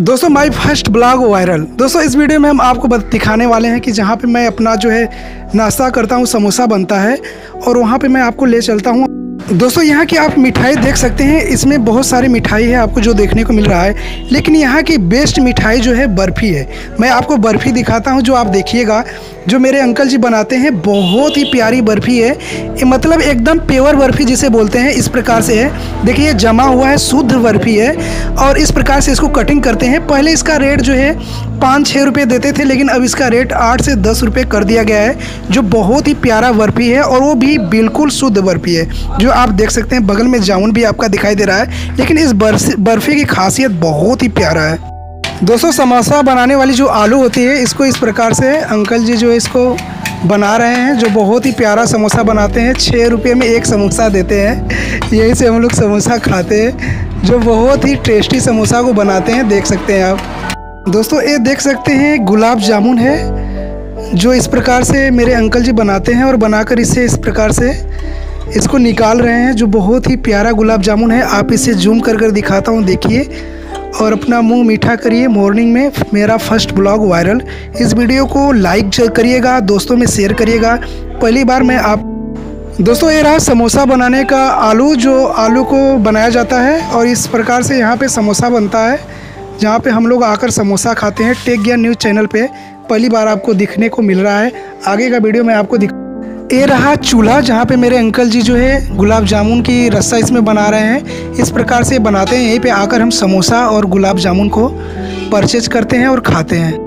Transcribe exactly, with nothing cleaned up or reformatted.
दोस्तों my first blog viral. दोस्तों इस वीडियो में हम आपको दिखाने वाले हैं कि जहाँ पे मैं अपना जो है नाश्ता करता हूँ, समोसा बनता है और वहाँ पे मैं आपको ले चलता हूँ। दोस्तों यहाँ की आप मिठाई देख सकते हैं, इसमें बहुत सारी मिठाई है आपको जो देखने को मिल रहा है, लेकिन यहाँ की बेस्ट मिठाई जो है बर्फ़ी है। मैं आपको बर्फ़ी दिखाता हूँ जो आप देखिएगा, जो मेरे अंकल जी बनाते हैं। बहुत ही प्यारी बर्फ़ी है, मतलब एकदम प्योर बर्फ़ी जिसे बोलते हैं, इस प्रकार से है। देखिए ये जमा हुआ है, शुद्ध बर्फ़ी है और इस प्रकार से इसको कटिंग करते हैं। पहले इसका रेट जो है पाँच छः रुपये देते थे, लेकिन अब इसका रेट आठ से दस रुपये कर दिया गया है। जो बहुत ही प्यारा बर्फ़ी है और वो भी बिल्कुल शुद्ध बर्फ़ी है, जो आप देख सकते हैं। बगल में जामुन भी आपका दिखाई दे रहा है, लेकिन इस बर्फ़ी की खासियत बहुत ही प्यारा है। दोस्तों समोसा बनाने वाली जो आलू होती है, इसको इस प्रकार से अंकल जी जो इसको बना रहे हैं, जो बहुत ही प्यारा समोसा बनाते हैं। छः रुपये में एक समोसा देते हैं, यही से हम लोग समोसा खाते हैं, जो बहुत ही टेस्टी समोसा को बनाते हैं, देख सकते हैं आप। दोस्तों ये देख सकते हैं गुलाब जामुन है, जो इस प्रकार से मेरे अंकल जी बनाते हैं और बनाकर इसे इस प्रकार से इसको निकाल रहे हैं, जो बहुत ही प्यारा गुलाब जामुन है। आप इसे जूम कर कर दिखाता हूँ, देखिए और अपना मुंह मीठा करिए। मॉर्निंग में मेरा फर्स्ट ब्लॉग वायरल। इस वीडियो को लाइक करिएगा, दोस्तों में शेयर करिएगा। पहली बार मैं आप दोस्तों ये रहा समोसा बनाने का आलू, जो आलू को बनाया जाता है और इस प्रकार से यहाँ पे समोसा बनता है, जहाँ पे हम लोग आकर समोसा खाते हैं। टेक ज्ञान न्यूज़ चैनल पे पहली बार आपको दिखने को मिल रहा है। आगे का वीडियो मैं आपको दिख ये रहा चूल्हा, जहाँ पे मेरे अंकल जी जो है गुलाब जामुन की रस्सा इसमें बना रहे हैं। इस प्रकार से बनाते हैं, यहीं पे आकर हम समोसा और गुलाब जामुन को परचेज करते हैं और खाते हैं।